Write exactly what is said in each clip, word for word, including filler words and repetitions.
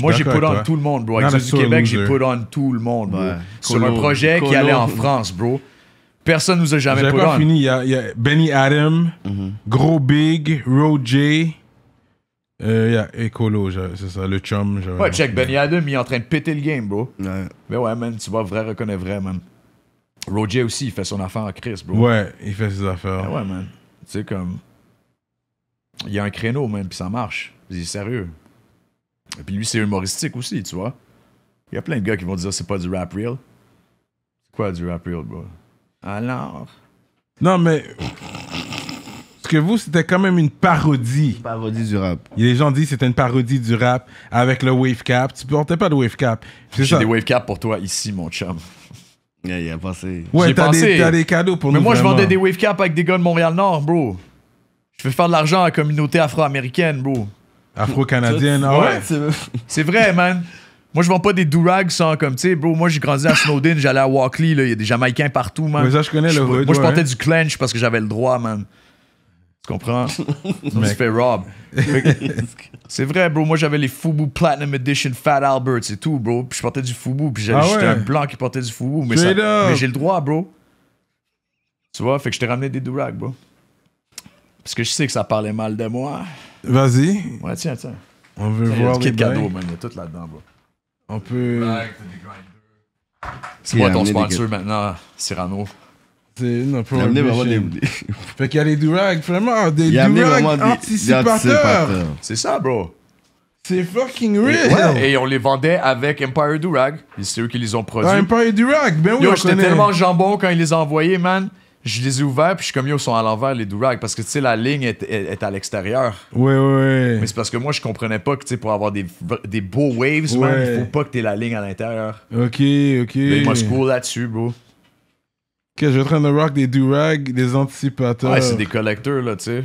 Moi, j'ai put on tout le monde, bro. Avec du Québec, j'ai put on tout le monde, bro. Ouais. Sur Colo, un projet Colo. qui allait en France, bro. Personne nous a jamais put on. J'avais pas fini. Il y, a, il y a Benny Adam, mm-hmm. Gros Big, Rojay. Euh, il y a Ecolo, c'est ça, le chum. Ouais, check, Benny Adam, il est en train de péter le game, bro. Ouais. Mais ouais, man, tu vois, vrai reconnaît vrai, man. Rojay aussi, il fait son affaire en Chris, bro. Ouais, il fait ses affaires. Mais ouais, man. Tu sais, comme... Il y a un créneau, man, puis ça marche. Il est sérieux. Et puis lui, c'est humoristique aussi, tu vois. Il y a plein de gars qui vont dire c'est pas du rap real. C'est quoi du rap real, bro? Alors... Non, mais... Parce que vous, c'était quand même une parodie. Une parodie du rap. Les gens disent que c'était une parodie du rap avec le wave cap. Tu portais pas de wave cap. J'ai des wave cap pour toi ici, mon chum. Yeah, il a passé. Ouais, t'as des, des cadeaux pour mais nous. Mais moi, vraiment. Je vendais des wave cap avec des gars de Montréal-Nord, bro. Je fais faire de l'argent à la communauté afro-américaine, bro. Afro-canadienne, ah ouais? ouais. C'est vrai, man. Moi, je vends pas des Durags sans comme, tu sais, bro. Moi, j'ai grandi à Snowden, j'allais à Walkley, il y a des Jamaïcains partout, man. Mais ça, je connais le Moi, je portais hein? du clench parce que j'avais le droit, man. Tu comprends? On se fait rob. C'est vrai, bro. Moi, j'avais les Fubu Platinum Edition Fat Albert, c'est tout, bro. Puis je portais du Fubu. Puis j'étais ah ouais. un blanc qui portait du Fubu. Mais, mais j'ai le droit, bro. Tu vois, fait que je t'ai ramené des Durags, bro. Parce que je sais que ça parlait mal de moi. Vas-y. Ouais, tiens, tiens. On veut tiens, voir. Il y a du kit cadeau, man. Il y a tout là-dedans, bro. On peut. C'est quoi ton sponsor maintenant, Cyrano? Non, pour il a des... Fait qu'il y a des Durag, vraiment, des Durag anticipateurs. C'est ça, bro. C'est fucking real. Ouais. Et on les vendait avec Empire Durag. C'est eux qui les ont produits. Ah, Empire Durag, ben oui, yo, j'étais tellement jambon quand ils les envoyaient, man. Je les ai ouverts, puis je suis comme, yo, ils sont à l'envers, les Durag. Parce que, tu sais, la ligne est, est, est à l'extérieur. Ouais, ouais. Mais c'est parce que moi, je comprenais pas que, tu sais, pour avoir des, des beaux waves, ouais. man, il faut pas que t'aies la ligne à l'intérieur. Ok, ok. Mais moi, je cours là-dessus, bro. Ok, je suis en train de rock des Durag, des anticipateurs. Ouais, c'est des collecteurs, là, tu sais.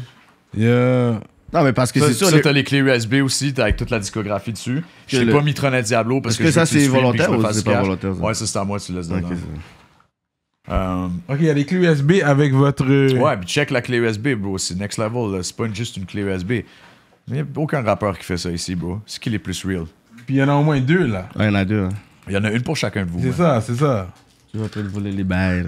Yeah. Non, mais parce que c'est sûr. Ça, t'as les clés U S B aussi, t'as avec toute la discographie dessus. Je t'ai pas mis Tronel Diablo parce que. Est-ce que ça, c'est volontaire ou c'est pas volontaire? Ouais, ça, c'est à moi, tu laisses dedans. Ok, il y a les clés U S B avec votre. Ouais, puis check la clé U S B, bro. C'est next level, c'est pas juste une clé U S B. Il n'y a aucun rappeur qui fait ça ici, bro. C'est qui les plus real? Puis il y en a au moins deux, là. Ouais, il y en a deux. Il y en a une pour chacun de vous. C'est ça, c'est ça. Tu vas te voler les bails.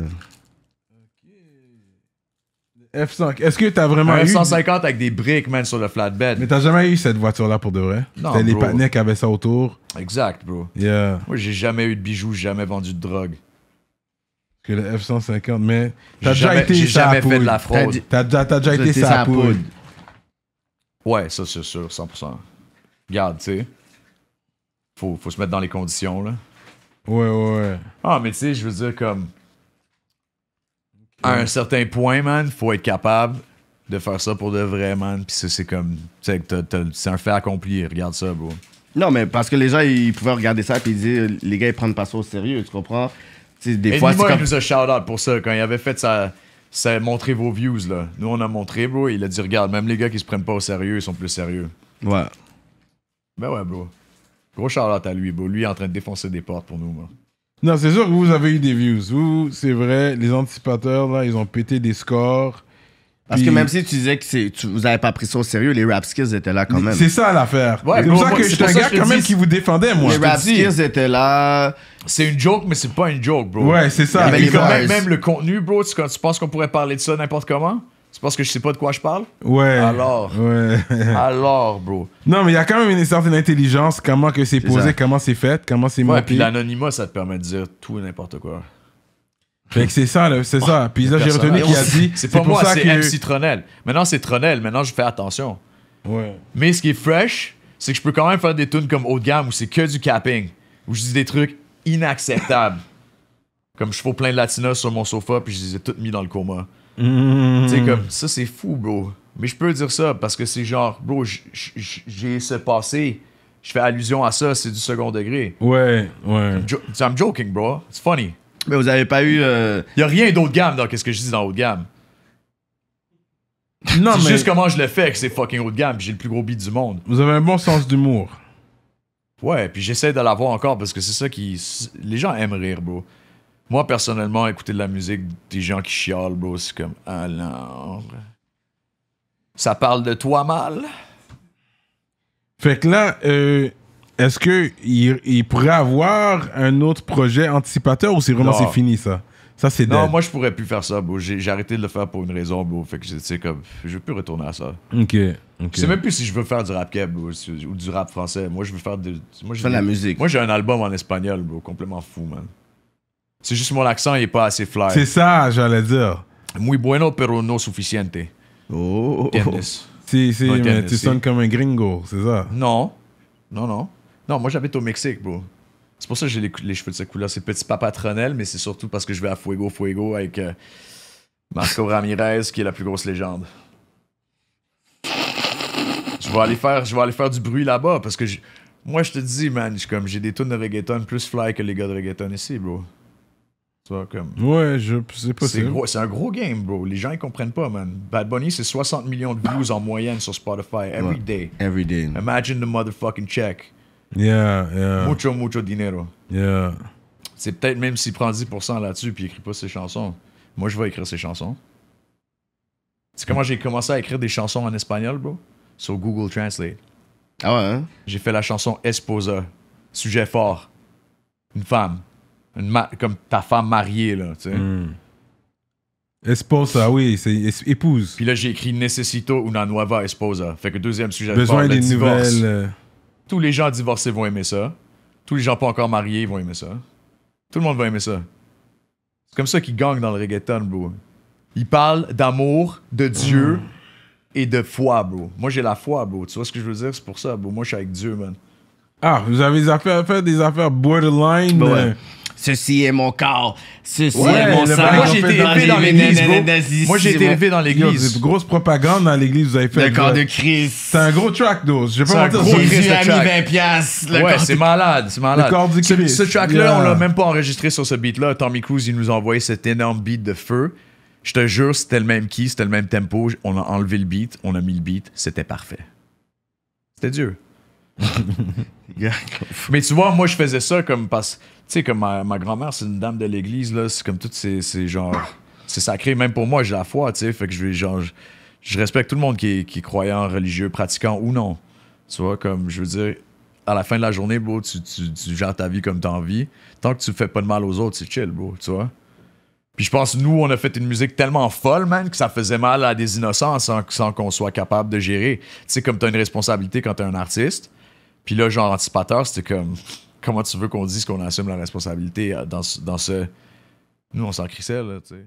F cinq, est-ce que t'as vraiment eu... F cent cinquante avec des briques, man, sur le flatbed. Mais t'as jamais eu cette voiture-là pour de vrai? Non, bro. Les partenaires qui avaient ça autour. Exact, bro. Yeah. Moi, j'ai jamais eu de bijoux, j'ai jamais vendu de drogue. Que le F cent cinquante, mais... T'as déjà été J'ai jamais fait de la fraude. T'as déjà été sa poudre. Ouais, ça, c'est sûr, cent pour cent. Regarde, tu sais. Faut, faut se mettre dans les conditions, là. Ouais, ouais, ouais. Ah, mais tu sais, je veux dire, comme... À un certain point, man, faut être capable de faire ça pour de vrai, man. Puis c'est comme, c'est un fait accompli. Regarde ça, bro. Non, mais parce que les gens, ils pouvaient regarder ça puis dire, les gars, ils prennent pas ça au sérieux, tu comprends? T'sais, des Et fois, c'est comme... nous a shout-out pour ça. Quand il avait fait ça, ça a montré vos views, là. Nous, on a montré, bro. Et il a dit, regarde, même les gars qui se prennent pas au sérieux, ils sont plus sérieux. Ouais. Ben ouais, bro. Gros shout-out à lui, bro. Lui, il est en train de défoncer des portes pour nous, moi. Non, c'est sûr que vous avez eu des views. Vous, c'est vrai, les anticipateurs, là, ils ont pété des scores. Parce que même si tu disais que tu, vous n'avez pas pris ça au sérieux, les rap skills étaient là quand même. C'est ça l'affaire. Ouais, c'est pour ça que je te regarde quand même qui vous défendait, moi. Les rap skills étaient là. C'est une joke, mais c'est pas une joke, bro. Ouais, c'est ça. Mais quand même, même le contenu, bro, tu, tu penses qu'on pourrait parler de ça n'importe comment? Tu penses que je sais pas de quoi je parle? Ouais. Alors. Ouais. Alors, bro. Non, mais il y a quand même une certaine intelligence, comment que c'est posé, ça. Comment c'est fait, comment c'est monté. Ouais, puis l'anonymat, ça te permet de dire tout et n'importe quoi. Fait que c'est ça, c'est oh, ça. Puis là, j'ai retenu qu'il a dit... C'est pas moi, c'est que... M C Tronel. Maintenant, c'est Tronel. Maintenant, je fais attention. Ouais. Mais ce qui est fresh, c'est que je peux quand même faire des tunes comme haut de gamme où c'est que du capping, où je dis des trucs inacceptables. Comme je fais plein de latinos sur mon sofa, puis je les ai toutes mis dans le coma. Mmh. Tu sais, comme ça, c'est fou, bro. Mais je peux dire ça parce que c'est genre, bro, j'ai ce passé, je fais allusion à ça, c'est du second degré. Ouais, ouais. I'm, jo I'm joking, bro. It's funny. Mais vous avez pas eu. Il euh... y a rien d'autre gamme dans qu'est-ce que je dis dans haut de gamme. Non, mais. C'est juste comment je le fais que c'est fucking haut de gamme, j'ai le plus gros beat du monde. Vous avez un bon sens d'humour. Ouais, puis j'essaie de l'avoir encore parce que c'est ça qui. Les gens aiment rire, bro. Moi, personnellement, écouter de la musique des gens qui chialent, bro, c'est comme... Alors... Ça parle de toi mal. Fait que là, euh, Est-ce qu'il il pourrait avoir un autre projet anticipateur ou c'est vraiment c'est fini ça? Ça, c'est non, dead. Moi, je pourrais plus faire ça, bro. J'ai arrêté de le faire pour une raison, bro. Fait que c'est comme, je veux plus retourner à ça. Ok. okay. C'est même plus si je veux faire du rap keb, bro, ou du rap français. Moi, je veux faire de, moi, je fais de la musique. Moi, j'ai un album en espagnol, bro. Complètement fou, man. C'est juste mon accent, il est pas assez fly. C'est ça, j'allais dire. Muy bueno, pero no suficiente. Oh. Tennis. Si, si, mais tennis, tu si. sonnes comme un gringo, c'est ça? Non. Non, non. Non, moi, j'habite au Mexique, bro. C'est pour ça que j'ai les, les cheveux de cette couleur. C'est petit papa Tronel, mais c'est surtout parce que je vais à Fuego Fuego avec euh, Marco Ramirez, qui est la plus grosse légende. Je vais aller faire, je vais aller faire du bruit là-bas parce que je, moi, je te dis, man, j'ai des tunes de reggaeton plus fly que les gars de reggaeton ici, bro. Tu vois, comme. Ouais, je sais pas. C'est un gros game, bro. Les gens, ils comprennent pas, man. Bad Bunny, c'est soixante millions de views en moyenne sur Spotify. Every day. Every day. Imagine the motherfucking check. Yeah, yeah. Mucho, mucho dinero. Yeah. C'est peut-être même s'il prend dix pour cent là-dessus puis il écrit pas ses chansons. Moi, je vais écrire ses chansons. C'est comment j'ai commencé à écrire des chansons en espagnol, bro? Sur Google Translate. Ah ouais? Hein? J'ai fait la chanson Esposa. Sujet fort. Une femme. Une comme ta femme mariée, là, tu sais. Mm. Esposa, oui, c'est épouse. Puis là, j'ai écrit Necesito una nueva esposa. Fait que deuxième sujet Besoin fort, des divorce. Nouvelles... Tous les gens divorcés vont aimer ça. Tous les gens pas encore mariés vont aimer ça. Tout le monde va aimer ça. C'est comme ça qu'ils gagnent dans le reggaeton, bro. Ils parlent d'amour, de Dieu mm. et de foi, bro. Moi, j'ai la foi, bro. Tu vois ce que je veux dire? C'est pour ça, bro. Moi, je suis avec Dieu, man. Ah, vous avez affaire, fait des affaires borderline. Ben ouais. euh... Ceci est mon corps. Ceci ouais, est mon sang. Moi, j'ai été élevé dans l'église. Moi, j'ai été élevé dans l'église. C'est une grosse propagande dans l'église. Vous avez fait le corps de Christ. C'est un gros track, d'eau. Je vais pas mentir. Jésus a mis vingt piastres. Ouais, c'est malade. C'est malade. Le corps du Christ. Ce track-là, on l'a même pas enregistré sur ce beat-là. Tommy Cruise, il nous a envoyé cet énorme beat de feu. Je te jure, c'était le même key, c'était le même tempo. On a enlevé le beat, on a mis le beat. C'était parfait. C'était Dieu. Mais tu vois, moi, je faisais ça comme parce. Tu sais, comme ma, ma grand-mère, c'est une dame de l'église, là, c'est comme tout, c'est genre... C'est sacré, même pour moi, j'ai la foi, tu sais, fait que je vais, genre... Je, je respecte tout le monde qui est, qui est croyant, religieux, pratiquant ou non. Tu vois, comme, je veux dire, à la fin de la journée, bro, tu, tu, tu gères ta vie comme t'as envie. Tant que tu fais pas de mal aux autres, c'est chill, bro, tu vois. Puis je pense, nous, on a fait une musique tellement folle, man, que ça faisait mal à des innocents sans, sans qu'on soit capable de gérer. Tu sais, comme t'as une responsabilité quand t'es un artiste. Puis là, genre, Anticipateur, c'était comme... Comment tu veux qu'on dise qu'on assume la responsabilité dans ce, dans ce... Nous, on s'en crissait, là, tu sais.